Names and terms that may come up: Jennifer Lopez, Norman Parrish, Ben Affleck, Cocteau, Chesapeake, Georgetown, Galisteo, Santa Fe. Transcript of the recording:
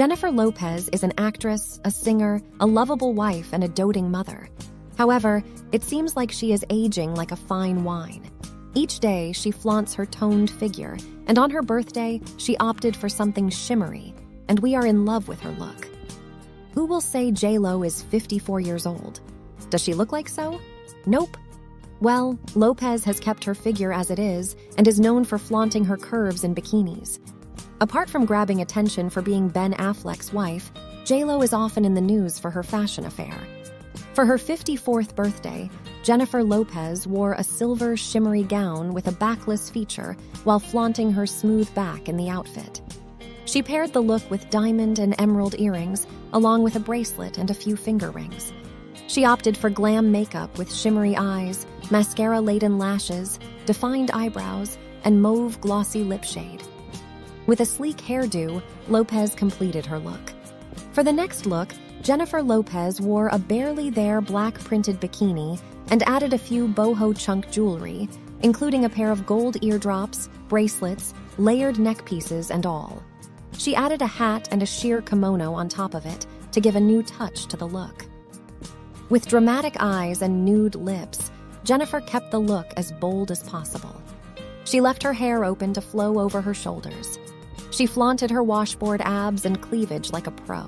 Jennifer Lopez is an actress, a singer, a lovable wife, and a doting mother. However, it seems like she is aging like a fine wine. Each day, she flaunts her toned figure, and on her birthday, she opted for something shimmery, and we are in love with her look. Who will say J.Lo is 54 years old? Does she look like so? Nope. Well, Lopez has kept her figure as it is and is known for flaunting her curves in bikinis. Apart from grabbing attention for being Ben Affleck's wife, J.Lo is often in the news for her fashion affair. For her 54th birthday, Jennifer Lopez wore a silver shimmery gown with a backless feature while flaunting her smooth back in the outfit. She paired the look with diamond and emerald earrings, along with a bracelet and a few finger rings. She opted for glam makeup with shimmery eyes, mascara-laden lashes, defined eyebrows, and mauve glossy lip shade. With a sleek hairdo, Lopez completed her look. For the next look, Jennifer Lopez wore a barely-there black printed bikini and added a few boho chunk jewelry, including a pair of gold eardrops, bracelets, layered neckpieces, and all. She added a hat and a sheer kimono on top of it to give a new touch to the look. With dramatic eyes and nude lips, Jennifer kept the look as bold as possible. She left her hair open to flow over her shoulders. She flaunted her washboard abs and cleavage like a pro.